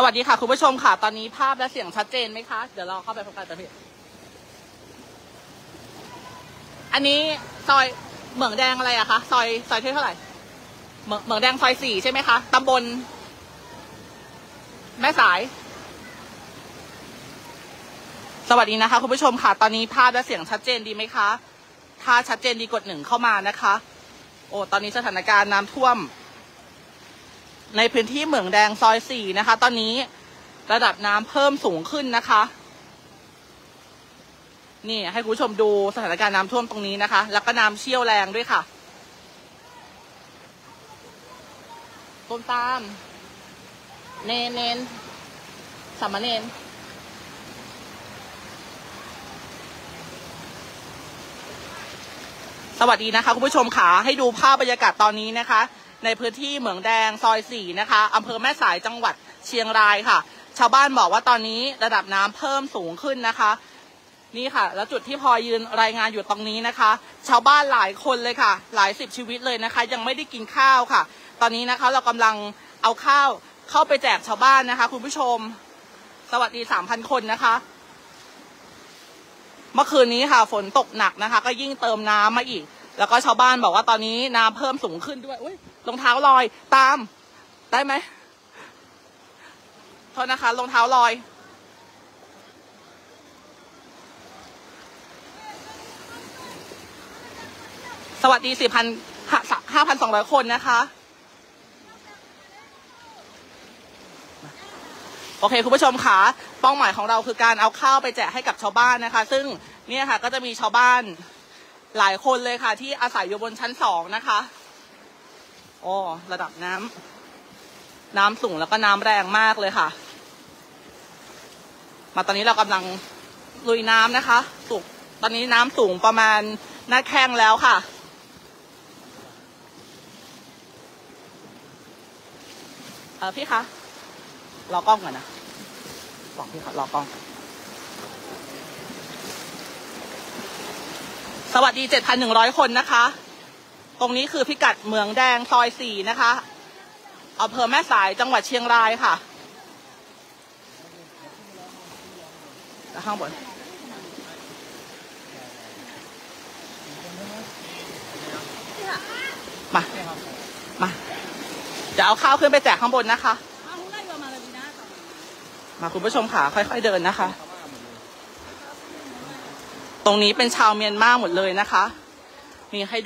สวัสดีค่ะคุณผู้ชมค่ะตอนนี้ภาพและเสียงชัดเจนไหมคะเดี๋ยวเราเข้าไปพบกันต่อพี่อันนี้ซอยเหมืองแดงอะไรอะคะซอยเท่าไหร่เหมืองแดงซอย4ใช่ไหมคะตำบลแม่สายสวัสดีนะคะคุณผู้ชมค่ะตอนนี้ภาพและเสียงชัดเจนดีไหมคะถ้าชัดเจนดีกด1เข้ามานะคะโอ้ตอนนี้สถานการณ์น้ำท่วมในพื้นที่เหมืองแดงซอย4นะคะตอนนี้ระดับน้ำเพิ่มสูงขึ้นนะคะนี่ให้คุณผู้ชมดูสถานการณ์น้ำท่วมตรงนี้นะคะแล้วก็น้ำเชี่ยวแรงด้วยค่ะต้มตามเน้นสามเณรสวัสดีนะคะคุณผู้ชมค่ะให้ดูภาพบรรยากาศตอนนี้นะคะในพื้นที่เหมืองแดงซอย4นะคะอำเภอแม่สายจังหวัดเชียงรายค่ะชาวบ้านบอกว่าตอนนี้ระดับน้ำเพิ่มสูงขึ้นนะคะนี่ค่ะแล้วจุดที่พลอยยืนรายงานอยู่ตรงนี้นะคะชาวบ้านหลายคนเลยค่ะหลายสิบชีวิตเลยนะคะยังไม่ได้กินข้าวค่ะตอนนี้นะคะเรากำลังเอาข้าวเข้าไปแจกชาวบ้านนะคะคุณผู้ชมสวัสดี 3,000 คนนะคะเมื่อคืนนี้ค่ะฝนตกหนักนะคะก็ยิ่งเติมน้ำมาอีกแล้วก็ชาวบ้านบอกว่าตอนนี้น้ำเพิ่มสูงขึ้นด้วยอุ้ยรองเท้าลอยตามได้ไหมโทษนะคะรองเท้าลอยสวัสดี 5,200 คนนะคะโอเคคุณผู้ชมค่ะเป้าหมายของเราคือการเอาข้าวไปแจกให้กับชาวบ้านนะคะซึ่งเนี่ยค่ะก็จะมีชาวบ้านหลายคนเลยค่ะที่อาศัยอยู่บนชั้น2นะคะโอ้ระดับน้ำสูงแล้วก็น้ำแรงมากเลยค่ะมาตอนนี้เรากำลังลุยน้ำนะคะตอนนี้น้ำสูงประมาณหน้าแข้งแล้วค่ะพี่คะรอกล้องก่อนนะบอกพี่ค่ะรอกล้องสวัสดี 7,100 คนนะคะตรงนี้คือพิกัดเหมืองแดงซอย4นะคะอำเภอแม่สายจังหวัดเชียงรายค่ะข้างบนมาจะเอาข้าวขึ้นไปแจกข้างบนนะคะมาคุณผู้ชมค่ะค่อยๆเดินนะคะตรงนี้เป็นชาวเมียนมาหมดเลยนะคะมีให้